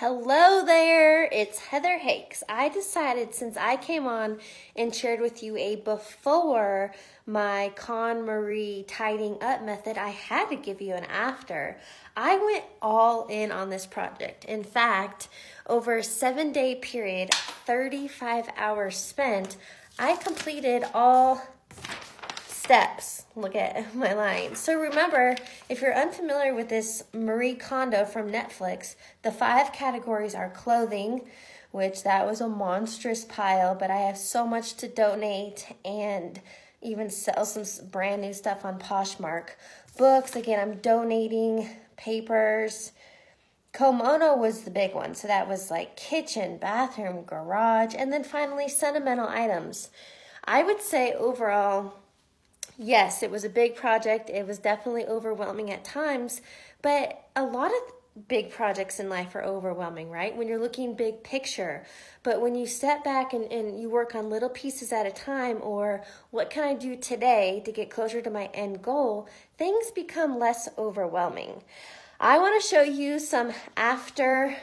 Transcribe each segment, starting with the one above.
Hello there, it's Heather Hakes. I decided since I came on and shared with you a before my Con Marie tidying up method, I had to give you an after. I went all in on this project. In fact, over a 7-day period, 35 hours spent, I completed all steps. Look at my line. So remember, if you're unfamiliar with this Marie Kondo from Netflix, the 5 categories are clothing, which that was a monstrous pile, but I have so much to donate and even sell some brand new stuff on Poshmark. Books, again, I'm donating, papers. Komodo was the big one. So that was like kitchen, bathroom, garage, and then finally sentimental items. I would say overall, yes, it was a big project. It was definitely overwhelming at times, but a lot of big projects in life are overwhelming, right? When you're looking big picture, but when you step back and you work on little pieces at a time, or what can I do today to get closer to my end goal, things become less overwhelming. I want to show you some after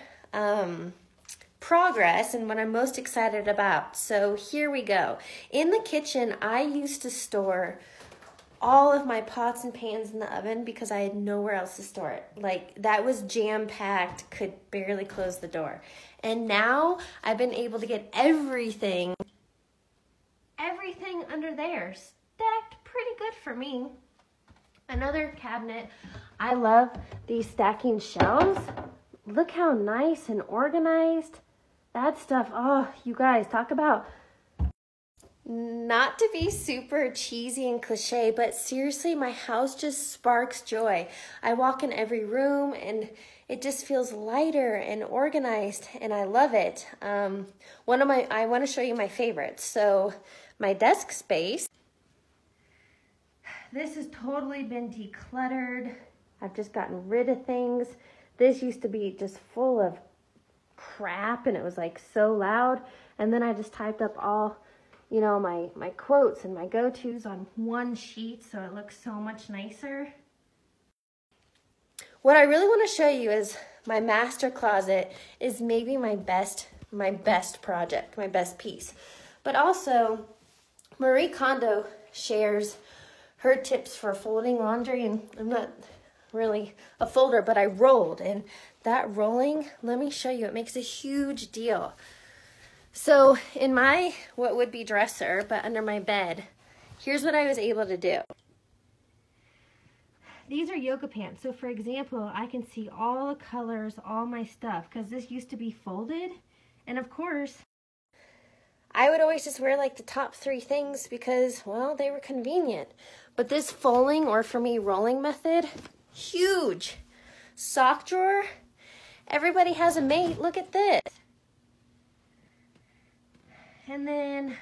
progress and what I'm most excited about. So here we go. In the kitchen, I used to store all of my pots and pans in the oven because I had nowhere else to store it. Like that was jam-packed, could barely close the door. And now I've been able to get everything under there stacked pretty good for me. Another cabinet, I love these stacking shelves. Look how nice and organized. That stuff, oh, you guys, talk about, not to be super cheesy and cliche, but seriously, my house just sparks joy. I walk in every room and it just feels lighter and organized, and I love it. I want to show you my favorites. So my desk space, this has totally been decluttered. I've just gotten rid of things. This used to be just full of crap, and it was like so loud. And then I just typed up all, you know, my quotes and my go-tos on one sheet, so it looks so much nicer. What I really want to show you is my master closet is maybe my best project, my best piece. But also, Marie Kondo shares her tips for folding laundry, and I'm not really a folder, but I rolled, and that rolling, let me show you, it makes a huge deal. So in my what would be dresser, but under my bed, here's what I was able to do. These are yoga pants. So for example, I can see all the colors, all my stuff, because this used to be folded. And of course, I would always just wear like the top 3 things because, well, they were convenient. But this folding, or for me, rolling method, huge. Sock drawer, everybody has a mate. Look at this. And then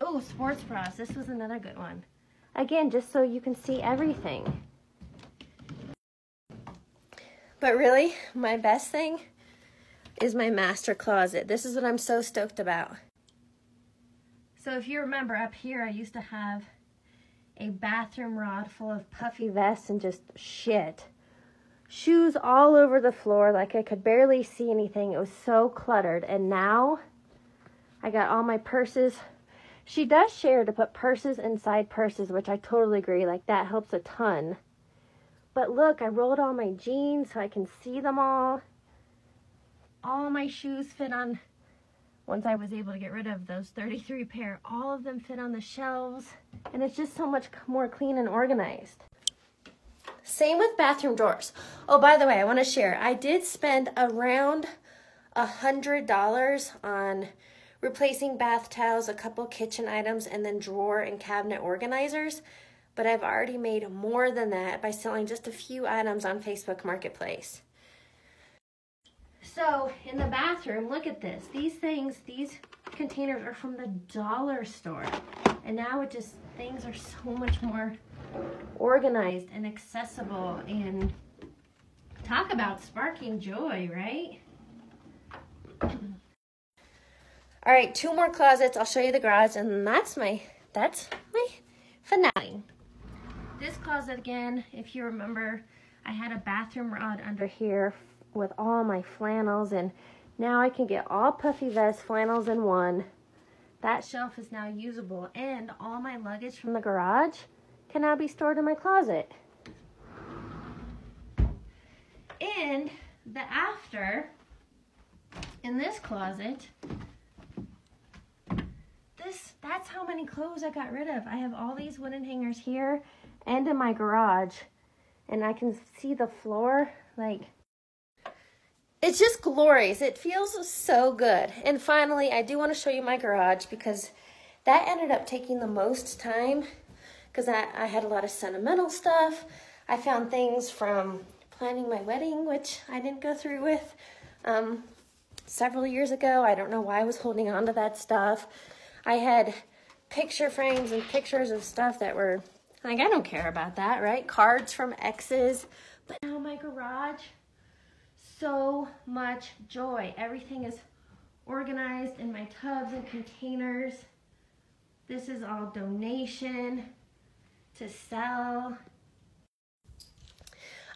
oh, sports bras, this was another good one, again, just so you can see everything. But really, my best thing is my master closet. This is what I'm so stoked about. So if you remember, up here I used to have a bathroom rod full of puffy vests and just shit. Shoes all over the floor, like I could barely see anything. It was so cluttered. And now I got all my purses. She does share to put purses inside purses, which I totally agree. Like that helps a ton. But look, I rolled all my jeans so I can see them all. All my shoes fit on, once I was able to get rid of those 33 pair, all of them fit on the shelves, and it's just so much more clean and organized. Same with bathroom drawers. Oh, by the way, I want to share, I did spend around $100 on replacing bath towels, a couple kitchen items, and then drawer and cabinet organizers, but I've already made more than that by selling just a few items on Facebook Marketplace. So in the bathroom, look at this. These things, these containers are from the dollar store. And now it just, things are so much more organized and accessible, and talk about sparking joy, right? All right, 2 more closets. I'll show you the garage, and that's my finale. This closet again, if you remember, I had a bathroom rod under here with all my flannels, and now I can get all puffy vest flannels in one. That shelf is now usable, and all my luggage from the garage can now be stored in my closet. And the after in this closet, that's how many clothes I got rid of. I have all these wooden hangers here and in my garage, and I can see the floor. Like, it's just glorious. It feels so good. And finally, I do want to show you my garage, because that ended up taking the most time, because I had a lot of sentimental stuff. I found things from planning my wedding, which I didn't go through with several years ago. I don't know why I was holding on to that stuff. I had picture frames and pictures of stuff that were, like, I don't care about that, right? Cards from exes. But now my garage, so much joy. Everything is organized in my tubs and containers. This is all donation to sell.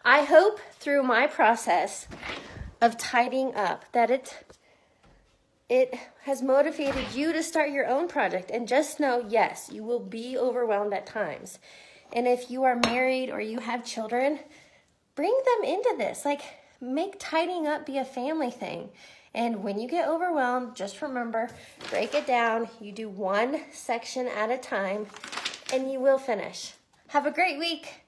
I hope through my process of tidying up that it has motivated you to start your own project. And just know, yes, you will be overwhelmed at times. And if you are married or you have children, bring them into this. Like, make tidying up be a family thing. And when you get overwhelmed, just remember, break it down. You do one section at a time, and you will finish. Have a great week.